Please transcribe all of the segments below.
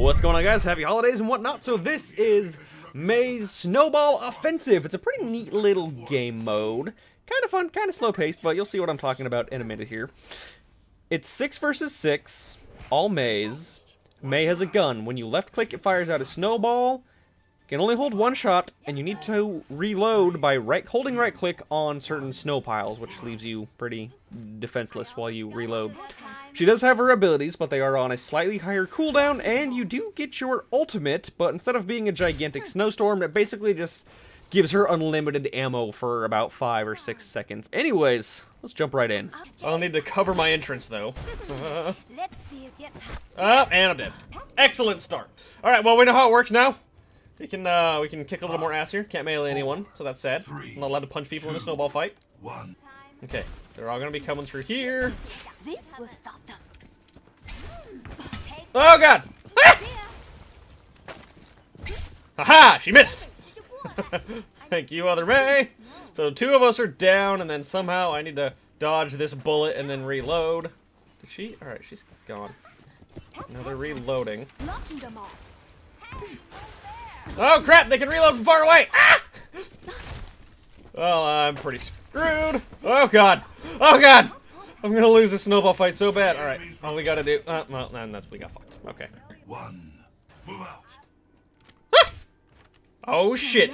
What's going on, guys? Happy holidays and whatnot. So this is Mei's Snowball Offensive. It's a pretty neat little game mode. Kind of fun, kind of slow-paced, but you'll see what I'm talking about in a minute here. It's 6 versus 6, all Mei's. Mei has a gun. When you left-click, it fires out a snowball. It can only hold one shot, and you need to reload by holding right-click on certain snow piles, which leaves you pretty defenseless while you reload. She does have her abilities, but they are on a slightly higher cooldown, and you do get your ultimate, but instead of being a gigantic snowstorm, it basically just gives her unlimited ammo for about 5 or 6 seconds. Anyways, let's jump right in. I'll need to cover my entrance, though. And I'm dead. Excellent start. All right, well, we know how it works now. We can kick a little more ass here. Can't melee anyone, so that's sad. I'm not allowed to punch people in a snowball fight. Okay, they're all gonna be coming through here. Oh god! Haha! She missed. Thank you, other Mei. So 2 of us are down, and then somehow I need to dodge this bullet and then reload. Did she? All right, she's gone. No, they're reloading. Oh crap, they can reload from far away! Ah! Well, I'm pretty screwed. Oh god! Oh god! I'm gonna lose this snowball fight so bad. Alright, all we gotta do. Well, no, that's we got fucked. Okay. Move out. Ah! Oh shit!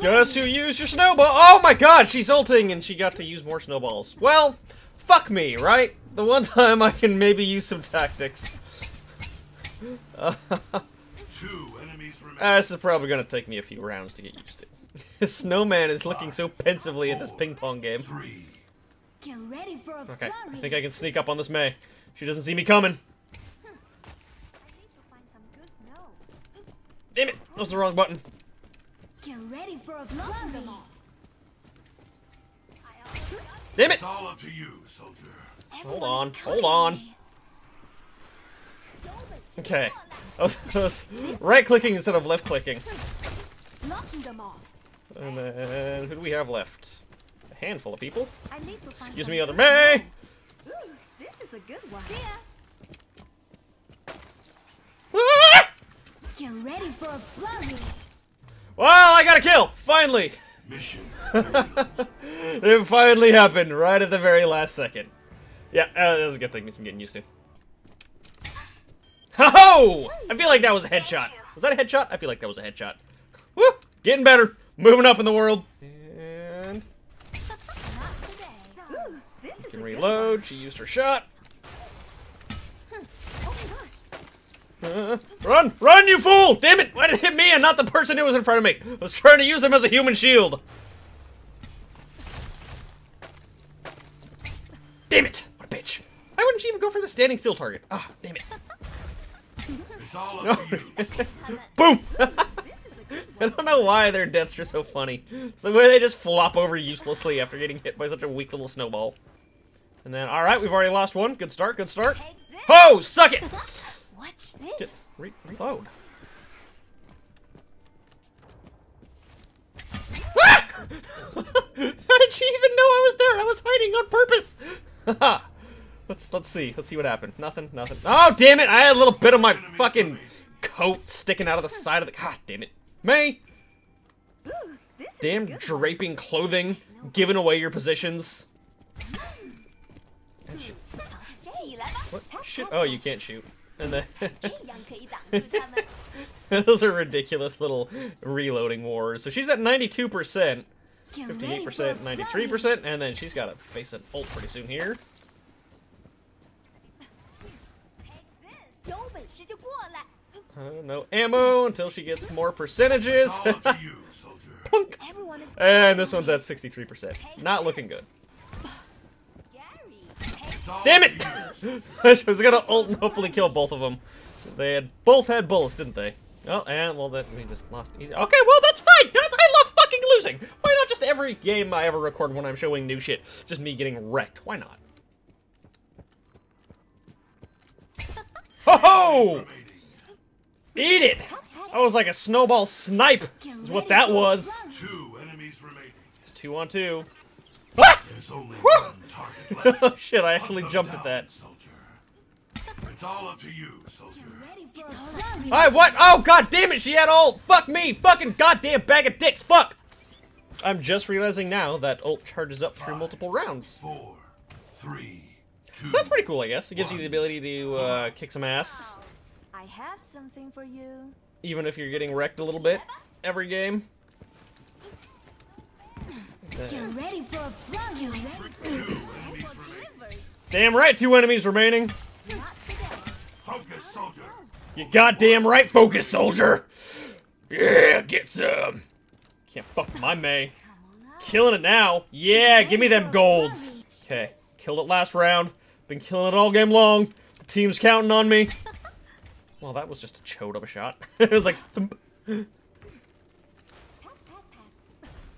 Guess who used your snowball? Oh my god, she's ulting and she got to use more snowballs. Well, fuck me, right? The one time I can maybe use some tactics. 2 enemies remain. This is probably going to take me a few rounds to get used to. Snowman is looking so pensively at this ping pong game. Okay, I think I can sneak up on this Mei. She doesn't see me coming. Damn it, that was the wrong button. Damn it! Hold on, hold on. Okay. I was right-clicking instead of left-clicking. And then, who do we have left? A handful of people. Excuse me, other Mei! Ooh, this is a good one. Ah! Get ready for a flurry. Well, I got a kill! Finally! Mission. It finally happened, right at the very last second. Yeah, that was gonna take me some getting used to. Ho-ho! I feel like that was a headshot. Was that a headshot? I feel like that was a headshot. Woo! Getting better. Moving up in the world. And... we can reload. She used her shot. Run! Run, you fool! Damn it! Why did it hit me and not the person who was in front of me? I was trying to use him as a human shield. Damn it! What a bitch. Why wouldn't she even go for the standing still target? Ah, damn it. It's all up to you. Boom! I don't know why their deaths are so funny. It's the way they just flop over uselessly after getting hit by such a weak little snowball. And then, alright, we've already lost one. Good start, good start. Ho! Oh, suck it! Watch this. Get, reload. Ah! How did she even know I was there? I was hiding on purpose! Haha! Let's see what happened. Nothing. Oh, damn it! I had a little bit of my fucking coat sticking out of the side of the... God damn it. Mei! Damn draping clothing, giving away your positions. And shoot. What? Shit. Oh, you can't shoot. And then... Those are ridiculous little reloading wars. So she's at 92%, 58%, 93%, and then she's gotta face an ult pretty soon here. No ammo until she gets more percentages. Punk. And this one's at 63%. Not looking good. Damn it! I was gonna ult and hopefully kill both of them. They had both had bullets, didn't they? Oh, and well, that we just lost easy. Okay, well that's fine. I love fucking losing. Why not just every game I ever record when I'm showing new shit? Just me getting wrecked. Why not? Ho ho! Eat it! That was like a snowball snipe, is what that was. 2 enemies remaining. It's 2 on 2. Ah! There's only 1 target left. Shit, I actually jumped at that. It's all up to you, soldier. Alright, what? Oh, god damn it, she had ult! Fuck me! Fucking goddamn bag of dicks! Fuck! I'm just realizing now that ult charges up through multiple rounds. 5, 4, 3, 2, so that's pretty cool, I guess. It gives you the ability to kick some ass. I have something for you. Even if you're getting wrecked a little bit every game. You're ready for a plug, you ready? Damn right, 2 enemies remaining. Focus, soldier. You goddamn right, focus, soldier. Yeah, get some. Can't fuck with my Mei. Killing it now. Yeah, give me them golds. Okay, killed it last round. Been killing it all game long. The team's counting on me. Well, that was just a chode of a shot. It was like thump.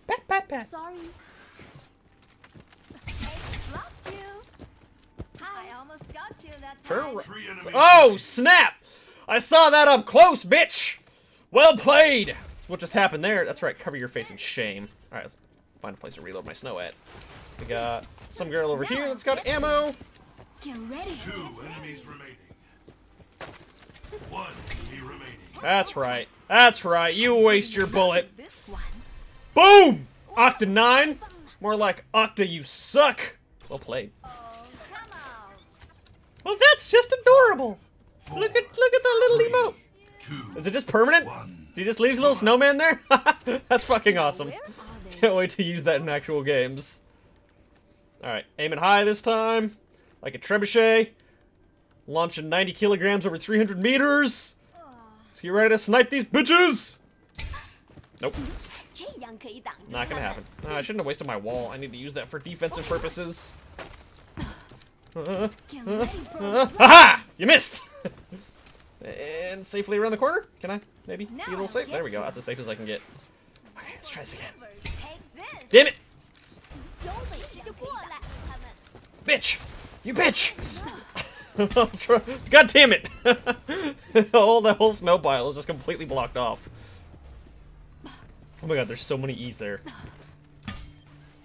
Pat, pat, pat. Sorry. Oh, snap! I saw that up close, bitch! Well played! What just happened there? That's right, cover your face in shame. Alright, let's find a place to reload my snow at. We got some girl over here that's got ammo. 2 enemies remaining. 1 enemy remaining. That's right. That's right. You waste your bullet. Boom! Octa 9? More like Octa, you suck! Well played. Well, that's just adorable. Look at that little emote. 2, is it just permanent? 1, he just leaves a little snowman there? That's fucking awesome. Can't wait to use that in actual games. Alright, aiming high this time. Like a trebuchet. Launching 90 kilograms over 300 meters. So you ready to snipe these bitches? Nope. Not gonna happen. No, I shouldn't have wasted my wall. I need to use that for defensive purposes. Aha! You missed! And safely around the corner? Can I? Maybe? Be a little safe? There we go. That's as safe as I can get. Okay, let's try this again. Damn it! Bitch! You bitch! God damn it! The whole snow pile is just completely blocked off. Oh my god, there's so many E's there.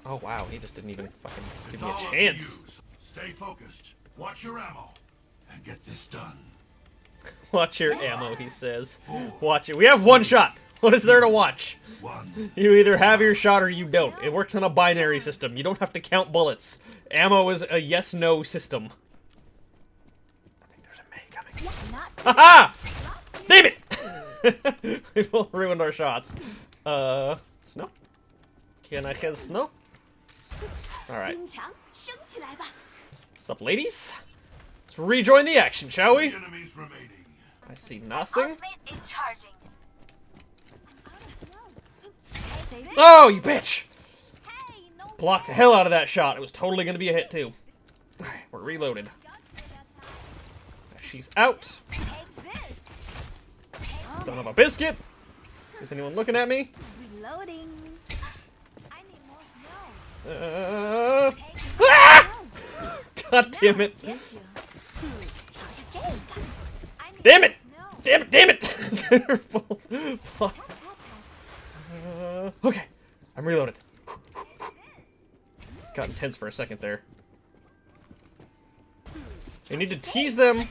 Oh wow, he just didn't even fucking give me a chance. Stay focused. Watch your ammo and get this done. Watch your ammo, he says. 4, watch it. We have 1 shot. What is there to watch? 1. You either have your shot or you don't. It works on a binary system. You don't have to count bullets. Ammo is a yes-no system. I think there's a Mei coming. Haha! Damn it! We both ruined our shots. Snow? Can I get snow? Alright. What's up, ladies? Let's rejoin the action, shall we? I see nothing. Oh, you bitch! Blocked the hell out of that shot. It was totally gonna be a hit, too. Alright, we're reloaded. She's out. Son of a biscuit! Is anyone looking at me? God damn it. Damn it! Damn it! Damn it! Okay, I'm reloaded. Got intense for a second there. We need to tease them.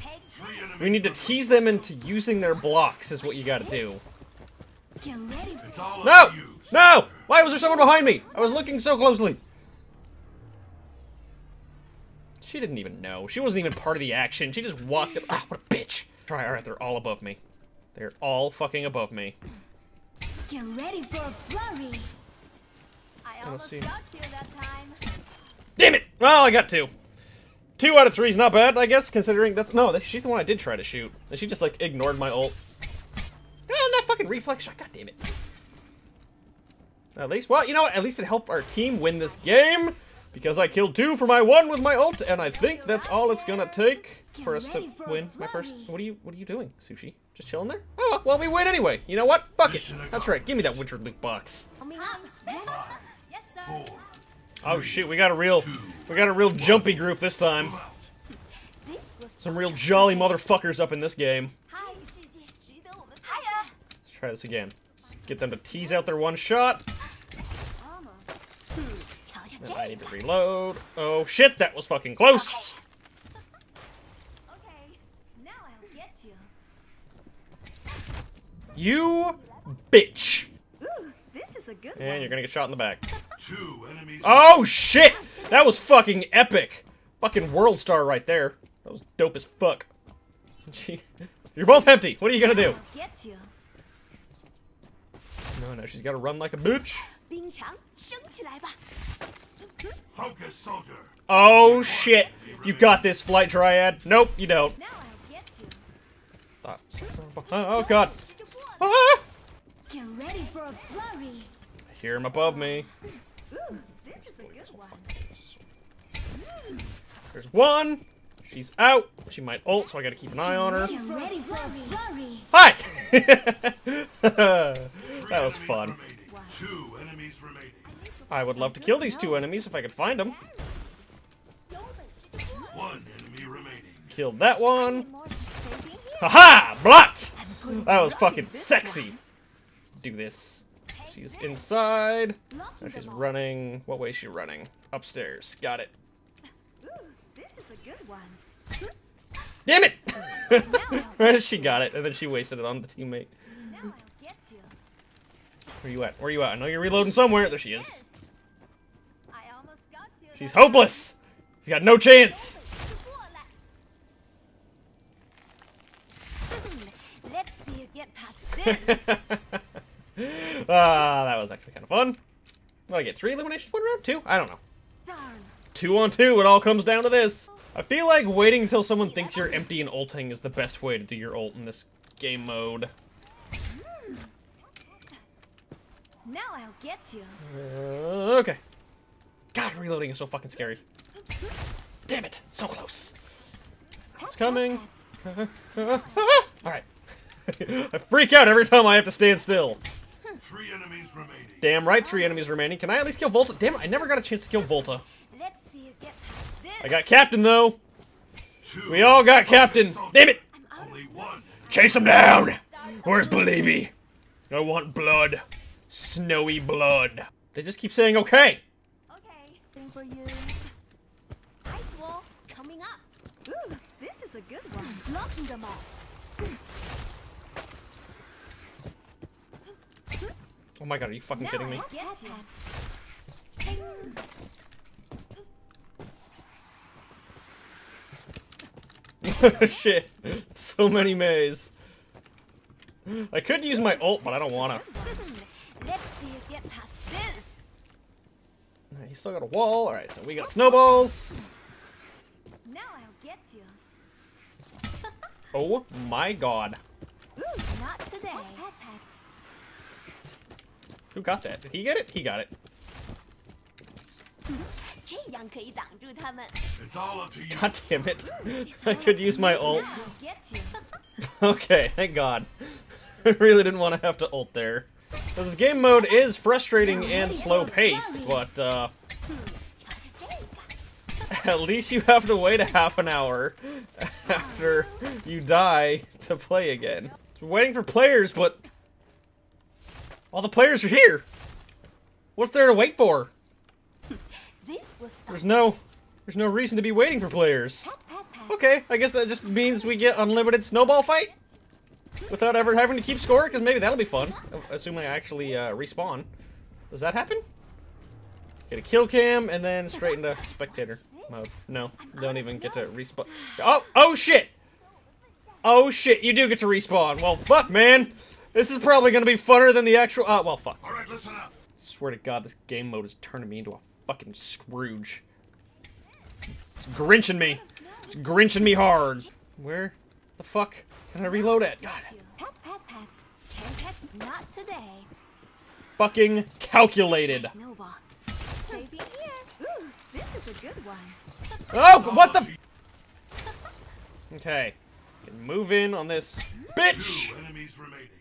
We need to tease them into using their blocks is what you gotta do. No! No! Why was there someone behind me? I was looking so closely. She didn't even know. She wasn't even part of the action. She just walked up. Ah, what a bitch. Try. Alright, they're all above me. They're all fucking above me. Get ready for a flurry. I almost got you that time. Damn it! Well, I got 2. 2 out of 3 is not bad, I guess, considering that's... No, she's the one I did try to shoot. And she just, like, ignored my ult. And that fucking reflex shot. God damn it. At least... Well, you know what? At least it helped our team win this game. Because I killed 2 for my 1 with my ult, and I think that's all it's gonna take for us to win my first... What are you doing, Sushi? Just chilling there? Oh, well, we win anyway. You know what? Fuck it. That's right. Give me that Winter Loot Box. Oh shit, we got a real jumpy group this time. Some real jolly motherfuckers up in this game. Let's try this again. Let's get them to tease out their 1 shot. And I need to reload. Oh shit, that was fucking close. get you. You bitch. Ooh, this is a good one. You're gonna get shot in the back. Two enemies. Oh shit! That was fucking epic. Fucking world star right there. That was dope as fuck. You're both empty. What are you gonna do? Get you. No, she's gotta run like a bitch. Focus, soldier. Oh shit! You got this, Flight Triad. Nope, you don't. Now I get you. Oh god. Ah! Get ready for a flurry. I hear him above me. Ooh, this is a good one. There's one. She's out. She might ult, so I gotta keep an eye on her. Hi! That was fun. I would love to kill these two enemies if I could find them. Killed that one. Haha! Blocked! That was fucking sexy. Let's do this. She's inside. Now she's running. What way is she running? Upstairs. Got it. Damn it! She got it, and then she wasted it on the teammate. Where you at? Where you at? I know you're reloading somewhere. There she is. She's hopeless! She's got no chance! Let's see you get past this. That was actually kind of fun. Well, I get 3 eliminations, 1 round, 2? I don't know. Darn. 2 on 2, it all comes down to this. I feel like waiting until someone thinks you're empty and ulting is the best way to do your ult in this game mode. Now I'll get you. Okay. God, reloading is so fucking scary. Damn it, so close. It's coming. Alright. I freak out every time I have to stand still. 3 enemies remaining. Damn right, 3 enemies remaining. Can I at least kill Volta? Damn it, I never got a chance to kill Volta. I got Captain, though. We all got Captain. Damn it! Chase him down! Where's Bleeby? I want blood. Snowy blood. They just keep saying okay. Okay. Ice wall coming up. Ooh, this is a good one. Blocking them all. Oh my god, are you fucking kidding me? Shit, so many Mei's. I could use my ult, but I don't wanna. Let's see you get past this. He's still got a wall. All right, so we got snowballs. Now I'll get you. Oh my god. Ooh, not today. Who got that? Did he get it? He got it. God damn it. I could use my ult. Okay, thank god. I really didn't want to have to ult there. So this game mode is frustrating and slow-paced, but at least you have to wait a half an hour after you die to play again. So we're waiting for players, but all the players are here. What's there to wait for? There's no reason to be waiting for players. Okay, I guess that just means we get unlimited snowball fight without ever having to keep score, because maybe that'll be fun. Assuming I actually respawn. Does that happen? Get a kill cam and then straight into spectator mode. No, don't even get to respawn. Oh, oh shit! Oh shit, you do get to respawn. Well, fuck, man. This is probably gonna be funner than the actual. Well, fuck. All right, listen up. I swear to God, this game mode is turning me into a fucking Scrooge. It's grinching me. It's grinching me hard. Where the fuck can I reload at? God. Not today. Fucking calculated. Oh, what the? Okay. Can move in on this bitch.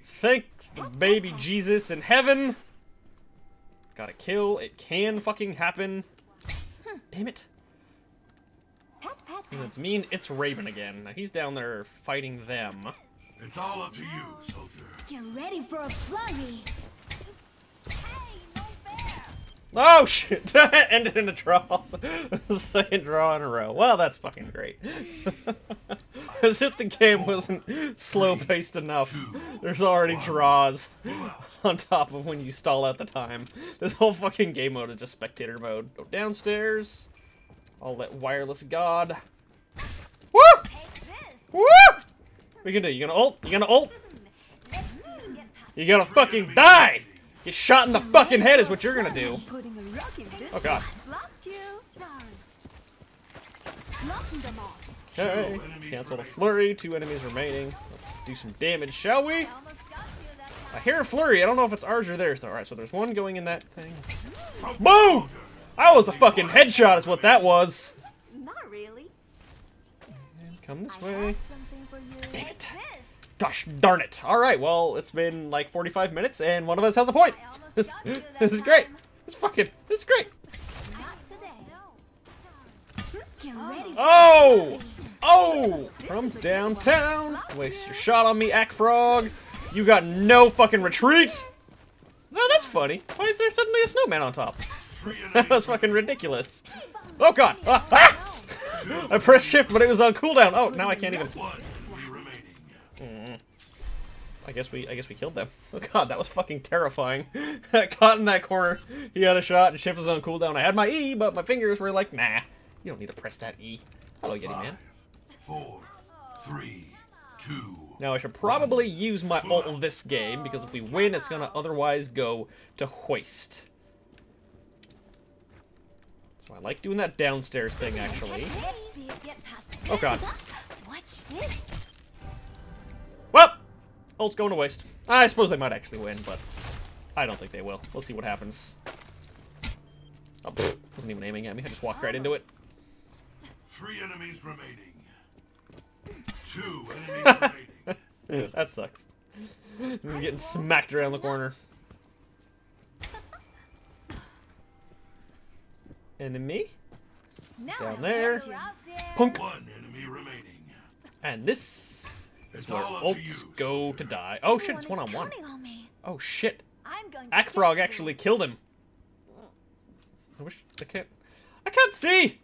Thank the baby Jesus in heaven. Got a kill. It can fucking happen. Damn it. And it's mean. It's Raven again. Now he's down there fighting them. It's all up to you, soldier. Get ready for a flurry. Hey, no fair. Oh shit! That ended in a draw. Second draw in a row. Well, that's fucking great. As if the game wasn't slow-paced enough. There's already draws on top of when you stall out the time. This whole fucking game mode is just spectator mode. Go downstairs. I'll let wireless god. Woo! Woo! What you gonna do? You gonna ult? You gonna ult? You gonna fucking die! Get shot in the fucking head is what you're gonna do. Oh god. Okay, cancel the flurry. 2 enemies remaining. Let's do some damage, shall we? I hear a flurry. I don't know if it's ours or theirs though. All right, so there's one going in that thing. Boom! That was a fucking headshot, is what that was. Not really. And come this way. Damn it! Gosh darn it! All right, well it's been like 45 minutes, and one of us has a point. This is great. This is great. Oh! Oh! From downtown! Waste your shot on me, Ack Frog! You got no fucking retreat! No, that's funny. Why is there suddenly a snowman on top? That was fucking ridiculous. Oh god! Ah, ah! I pressed shift, but it was on cooldown. Oh, now I can't even. I guess we killed them. Oh god, that was fucking terrifying. Caught in that corner. He had a shot, and shift was on cooldown. I had my E, but my fingers were like, nah. You don't need to press that E. Hello, Yeti Man. 5, 4, 3, 2. Now I should probably use my ult this game because if we win, it's gonna otherwise go to hoist. So I like doing that downstairs thing actually. Oh god. Well, ult's going to waste. I suppose they might actually win, but I don't think they will. We'll see what happens. Oh, pfft, wasn't even aiming at me. I just walked right into it. 3 enemies remaining. 2 enemies remaining. That sucks. I'm just getting smacked around the corner. And then me. Down there. Punk. 1 enemy remaining. And this is where ults go to die. Oh shit, it's 1-on-1. Oh shit. Ack Frog actually killed him. I wish I can't see!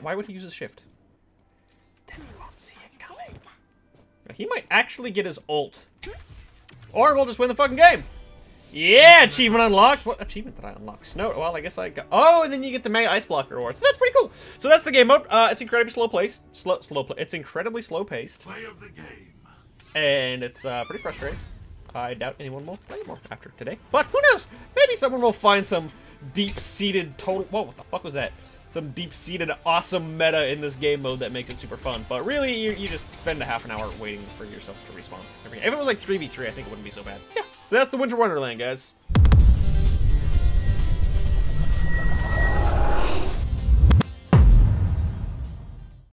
Why would he use his shift? Then he won't see it coming. He might actually get his ult. Or we'll just win the fucking game! Yeah! Achievement unlocked! What achievement did I unlock? Snow. Well, I guess I got. Oh, and then you get the Mei Ice Block reward. So that's pretty cool! So that's the game mode. It's incredibly It's incredibly slow-paced. Play of the game. And it's pretty frustrating. I doubt anyone will play more after today. But who knows? Maybe someone will find some deep-seated total... Whoa, what the fuck was that? Some deep-seated awesome meta in this game mode that makes it super fun. But really, you just spend a half an hour waiting for yourself to respawn. If it was like 3v3, I think it wouldn't be so bad. Yeah, so that's the Winter Wonderland, guys.